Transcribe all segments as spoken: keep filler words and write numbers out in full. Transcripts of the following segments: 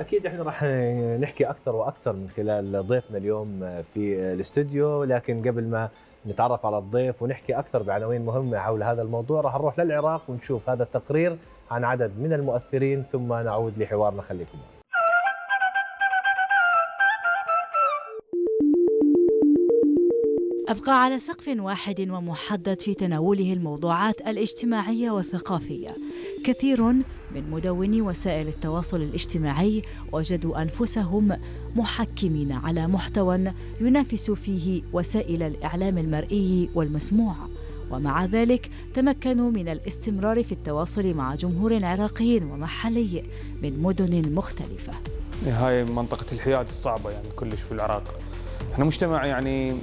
اكيد احنا راح نحكي اكثر واكثر من خلال ضيفنا اليوم في الاستوديو، لكن قبل ما نتعرف على الضيف ونحكي اكثر بعناوين مهمه حول هذا الموضوع، راح نروح للعراق ونشوف هذا التقرير عن عدد من المؤثرين ثم نعود لحوارنا. خليكم معنا. أبقى على سقف واحد ومحدد في تناوله الموضوعات الاجتماعية والثقافية. كثير من مدوني وسائل التواصل الاجتماعي وجدوا أنفسهم محكمين على محتوى ينافس فيه وسائل الإعلام المرئي والمسموع، ومع ذلك تمكنوا من الاستمرار في التواصل مع جمهور عراقي ومحلي من مدن مختلفة. هاي منطقة الحياد الصعبة يعني كلش في العراق. احنا مجتمع يعني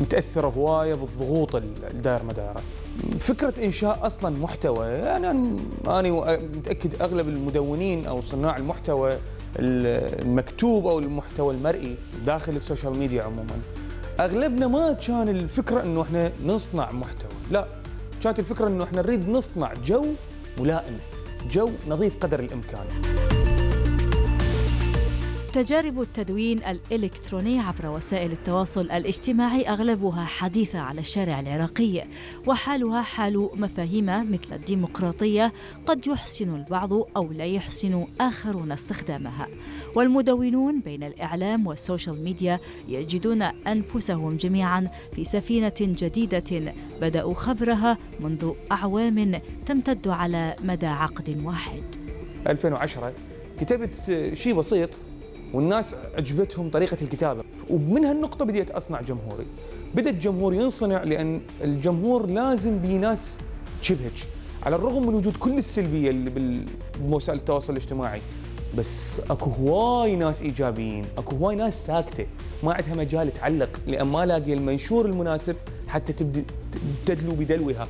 متأثرة هواية بالضغوط الدائر مداره. فكرة إنشاء أصلاً محتوى، يعني أنا متأكد أغلب المدونين أو صناع المحتوى المكتوب أو المحتوى المرئي داخل السوشيال ميديا عموماً أغلبنا ما كان الفكرة أنه إحنا نصنع محتوى، لا، كانت الفكرة أنه إحنا نريد نصنع جو ملائم، جو نظيف قدر الإمكان. تجارب التدوين الإلكتروني عبر وسائل التواصل الاجتماعي أغلبها حديثة على الشارع العراقي، وحالها حال مفاهيم مثل الديمقراطية قد يحسن البعض أو لا يحسن آخرون استخدامها، والمدونون بين الإعلام والسوشيال ميديا يجدون أنفسهم جميعا في سفينة جديدة بدأوا خبرها منذ أعوام تمتد على مدى عقد واحد. ألفين وعشرة كتبت شيء بسيط والناس عجبتهم طريقة الكتابة، ومن هالنقطة بديت أصنع جمهوري. بدأ الجمهور ينصنع لأن الجمهور لازم بيه ناس شبهك، على الرغم من وجود كل السلبية اللي بوسائل التواصل الاجتماعي، بس أكو هواي ناس إيجابيين، أكو هواي ناس ساكتة ما عندها مجال تعلق لأن ما لاقي المنشور المناسب حتى تبدأ تدلو بدلوها.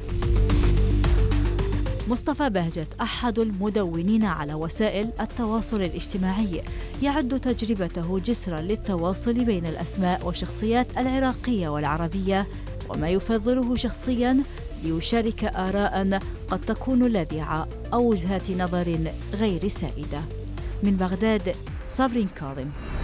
مصطفى بهجت أحد المدونين على وسائل التواصل الاجتماعي يعد تجربته جسراً للتواصل بين الأسماء والشخصيات العراقية والعربية وما يفضله شخصياً، ليشارك آراء قد تكون لاذعة أو وجهات نظر غير سائدة. من بغداد، صابرين كاظم.